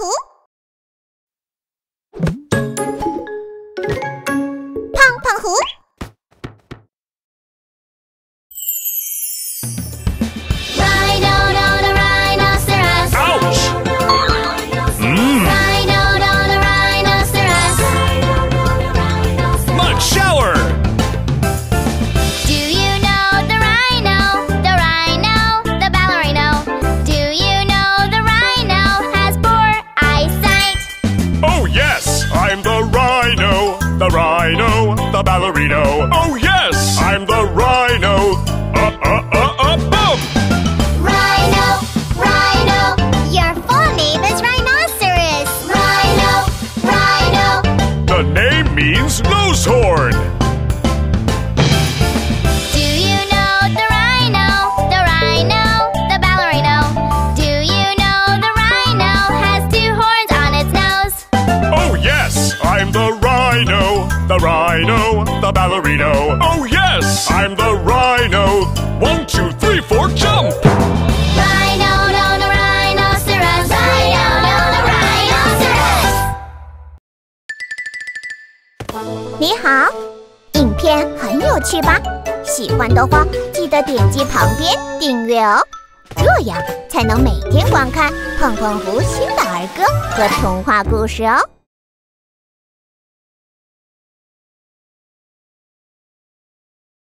虎，胖胖虎，the ballerino. Oh yes, I'm the rhino. Boom! Rhino, rhino, your full name is rhinoceros. Rhino, rhino, the name means nose horn. Do you know the rhino? The rhino, the ballerino. Do you know the rhino has two horns on its nose? Oh yes, I'm the rhino. The rhino, the ballerino. Oh yes, I'm the rhino. 1, 2, 3, 4, jump! Rhino, no, the rhinoceros. Rhino, no, the rhinoceros. 你好，影片很有趣吧？喜欢的话，记得点击旁边订阅哦，这样才能每天观看胖胖虎新的儿歌和童话故事哦。